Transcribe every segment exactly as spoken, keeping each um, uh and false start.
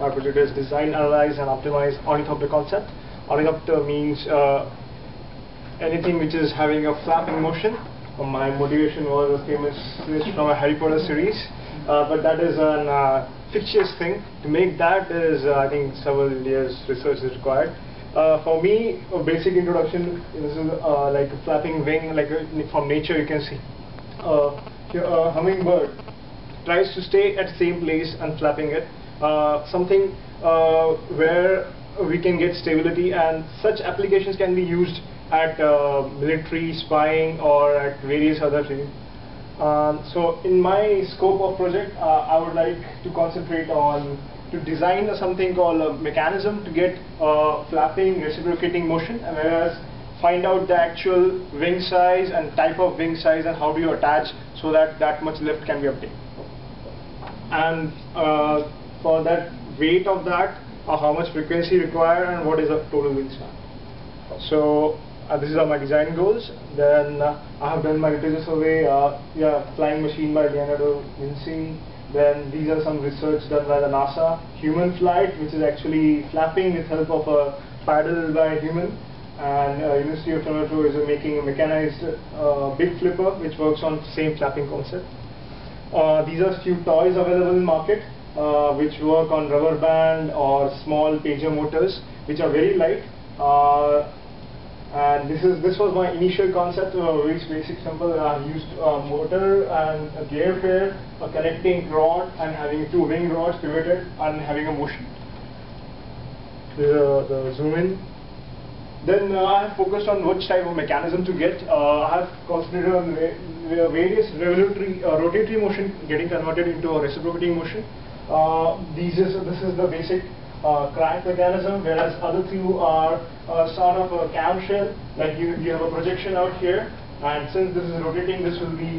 My project is design, analyze, and optimize ornithopter concept. Ornithopter means uh, anything which is having a flapping motion. My motivation was a famous list from a Harry Potter series, uh, but that is an uh, fictitious thing. To make that is, uh, I think, several years research is required. Uh, for me, a basic introduction. This is uh, like a flapping wing, like a, from nature you can see. Uh, a hummingbird tries to stay at same place and flapping it. Uh, something uh, where we can get stability, and such applications can be used at uh, military spying or at various other things. Um, so in my scope of project, uh, I would like to concentrate on to design something called a mechanism to get uh, flapping reciprocating motion, and whereas find out the actual wing size and type of wing size and how do you attach so that that much lift can be obtained. And uh, for that weight of that, or how much frequency required, and what is the total wing span. So Uh, these are my design goals. Then uh, I have done my literature survey, uh, yeah, flying machine by Leonardo da Vinci. Then these are some research done by the NASA. Human flight, which is actually flapping with help of a paddle by a human. And uh, University of Toronto is uh, making a mechanized uh, big flipper, which works on same flapping concept. Uh, these are few toys available in market, uh, which work on rubber band or small pager motors, which are very light. Uh, And this is this was my initial concept, a uh, very basic simple. I used a motor and a gear pair, a connecting rod, and having two wing rods pivoted and having a motion. The, the zoom in. Then uh, I have focused on which type of mechanism to get. Uh, I have concentrated on various revolutionary, uh, rotatory motion getting converted into a reciprocating motion. Uh, these is this is the basic. Uh, crank mechanism, whereas other two are uh, sort of a cam shell, like you, you have a projection out here, and since this is rotating, this will be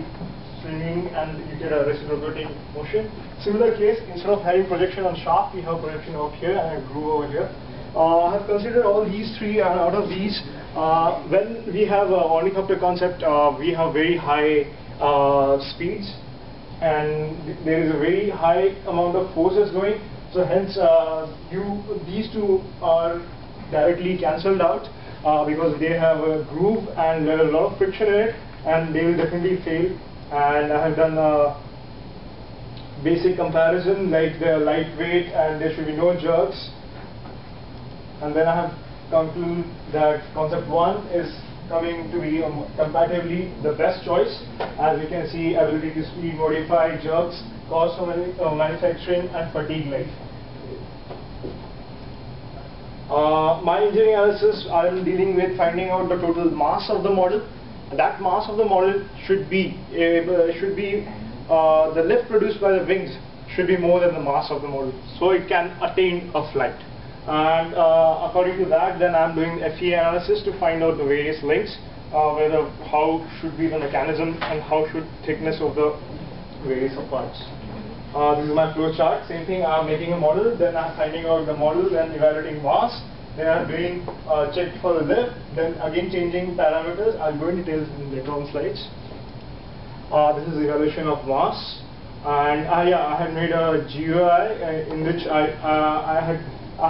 swinging and you get a reciprocating motion. Similar case, instead of having projection on shaft, we have projection out here and a groove over here. Uh, I have considered all these three, and out of these, uh, when we have an ornithopter concept, uh, we have very high uh, speeds, and th there is a very high amount of forces going. So hence, uh, you these two are directly cancelled out uh, because they have a groove and there are a lot of friction in it, and they will definitely fail. And I have done a basic comparison, like they are lightweight and there should be no jerks. And then I have concluded that concept one is coming to be um, comparatively the best choice. As you can see, ability to speed, modify, jerks, cost of uh, manufacturing, and fatigue life. Uh, my engineering analysis, I am dealing with finding out the total mass of the model. That mass of the model should be uh, should be uh, the lift produced by the wings should be more than the mass of the model, so it can attain a flight. And uh, according to that, then I am doing F E A analysis to find out the various links, uh, whether how should be the mechanism and how should thickness of the various parts. Uh, this is my flow chart. Same thing, I'm making a model, then I'm finding out the model, then evaluating mass, then I'm doing uh, check for the lift, then again changing parameters. I'll go into details in later on slides. Uh, this is evaluation of mass, and uh, yeah, I had made a G U I uh, in which I uh, I had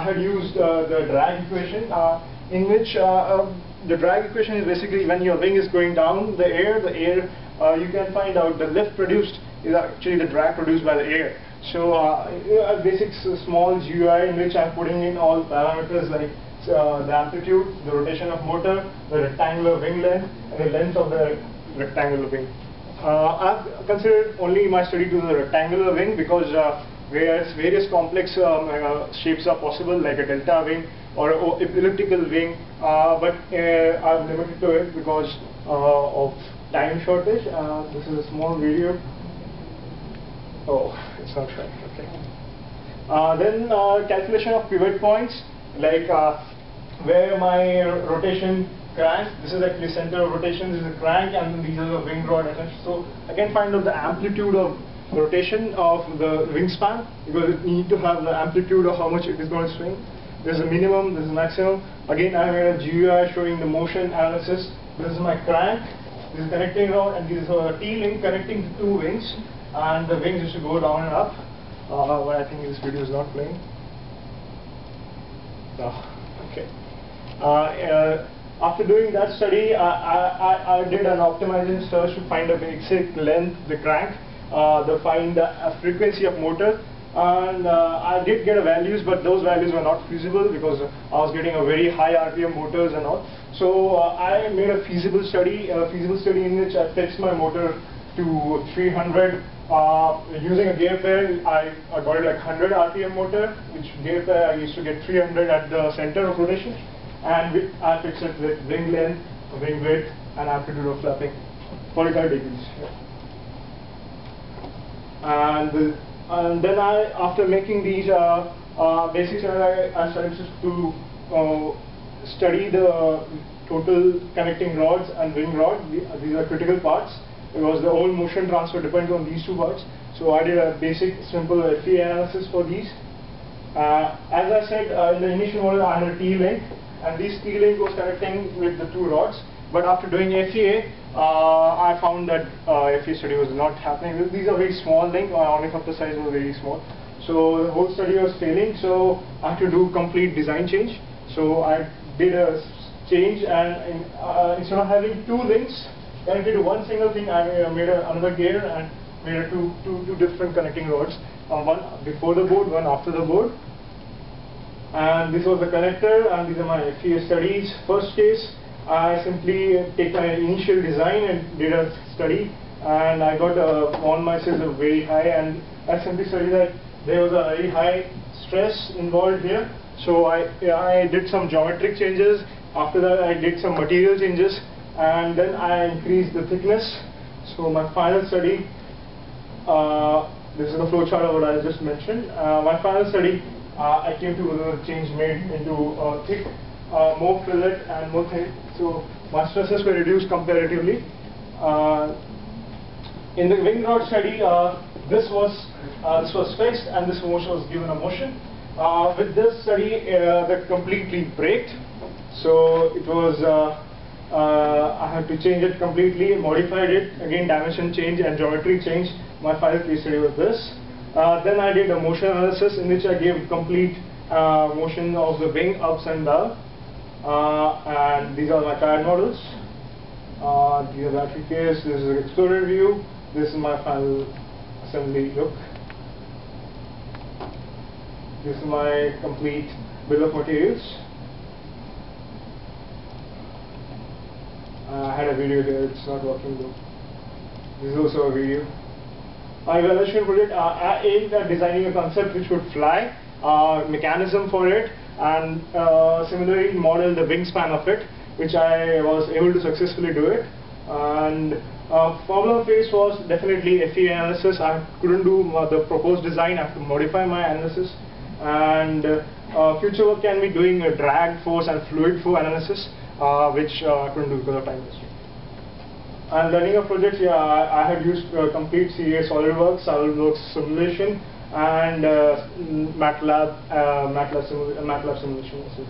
I had used uh, the drag equation, uh, in which uh, uh, the drag equation is basically when your wing is going down the air, the air uh, you can find out the lift produced is actually the drag produced by the air. So uh, a basic small G U I in which I'm putting in all parameters like uh, the amplitude, the rotation of motor, the rectangular wing length, and the length of the rectangular wing. Uh, I've considered only my study to the rectangular wing because uh, whereas various complex um, uh, shapes are possible, like a delta wing or an elliptical wing, uh, but uh, I've limited to it because uh, of time shortage. Uh, this is a small video. Oh, it's not showing. Okay. Uh, then uh, calculation of pivot points, like uh, where my rotation crank. This is actually center of rotation. This is a crank, and these are the wing rod. So I can find out the amplitude of rotation of the wingspan because you need to have the amplitude of how much it is going to swing. There's a minimum. There's a maximum. Again, I have a G U I showing the motion analysis. This is my crank. This is connecting rod, and these are the T-link connecting the two wings. And the wings used to go down and up, uh, but I think this video is not playing. No. Okay. Uh, uh, after doing that study, I, I, I did an optimization search to find the basic length, the crank, uh, the find the uh, frequency of motor, and uh, I did get values, but those values were not feasible because I was getting a very high R P M motors and all. So uh, I made a feasible study, a feasible study in which I fetched my motor to three hundred. Uh, using a gear pair, I, I got it like one hundred R P M motor, which gear pair I used to get three hundred at the center of rotation, and with, I fixed it with wing length, wing width, and amplitude of flapping, forty-five degrees. Yeah. And, the, and then I, after making these uh, uh, basics, I, I started to uh, study the total connecting rods and wing rods. These are critical parts. Because the whole motion transfer depends on these two parts. So I did a basic, simple F E A analysis for these. Uh, as I said, uh, in the initial model, I had a T-link, and this T-link was connecting with the two rods. But after doing F E A, uh, I found that uh, F E A study was not happening. These are very small links, my ornithopter size was very small. So the whole study was failing, so I had to do complete design change. So I did a change, and in, uh, instead of having two links connected to one single thing, I uh, made a, another gear and made a two, two, two different connecting rods, uh, one before the board, one after the board. And this was the connector, and these are my F E A studies. First case, I simply uh, take my initial design and did a study, and I got uh, on my scissors very high, and I simply studied that there was a very high stress involved here. So I, I did some geometric changes, after that I did some material changes, and then I increased the thickness. So my final study, uh, this is the flowchart of what I just mentioned. Uh, my final study, uh, I came to the change made into uh, thick, uh, more fillet and more thick. So my stresses were reduced comparatively. Uh, in the wing rod study, uh, this was uh, this was fixed, and this motion was given a motion. Uh, with this study, uh, they completely braked. So it was. Uh, Uh, I had to change it completely, modified it, again dimension change and geometry change. My final case study was this. Uh, then I did a motion analysis in which I gave complete uh, motion of the wing ups and down. Uh, and these are my C A D models. Uh, these are the battery case, this is an exploded view, this is my final assembly look. This is my complete bill of materials. I had a video here, it's not working though. This is also a video. My evaluation project, uh, I aimed at designing a concept which would fly, uh, mechanism for it, and uh, similarly model the wingspan of it, which I was able to successfully do it. And uh, formula phase was definitely F E A analysis. I couldn't do uh, the proposed design, I have to modify my analysis. And uh, uh, future work can be doing a drag force and fluid flow analysis. Uh, which uh, I couldn't do because of time constraint. And running a project, yeah, I, I had used uh, complete C A, SolidWorks, SolidWorks simulation, and uh, MATLAB, uh, MATLAB, simu MATLAB simulation also.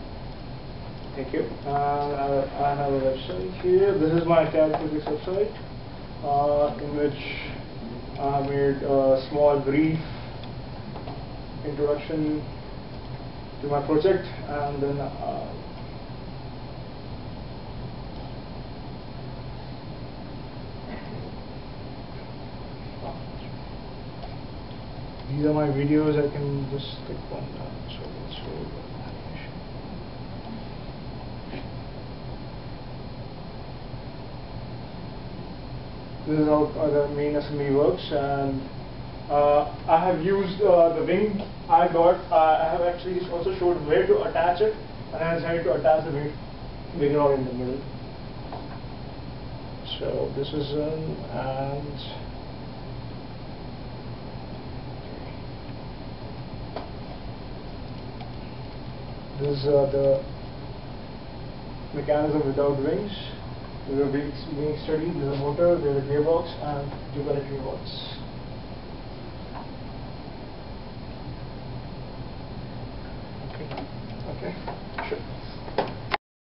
Thank you. Uh, I, I have a website here. This is my C A D physics website, uh, in which I made a small brief introduction to my project, and then. Uh, These are my videos, I can just click one down, so let's show you the animation. This is how the main assembly works, and uh, I have used uh, the wing I got, uh, I have actually also showed where to attach it, and I decided to attach the wing, wing rod in the middle. So this is an and... This is uh, the mechanism without wings. This is a wing study, this is a motor, this is a gearbox, and two connecting rods.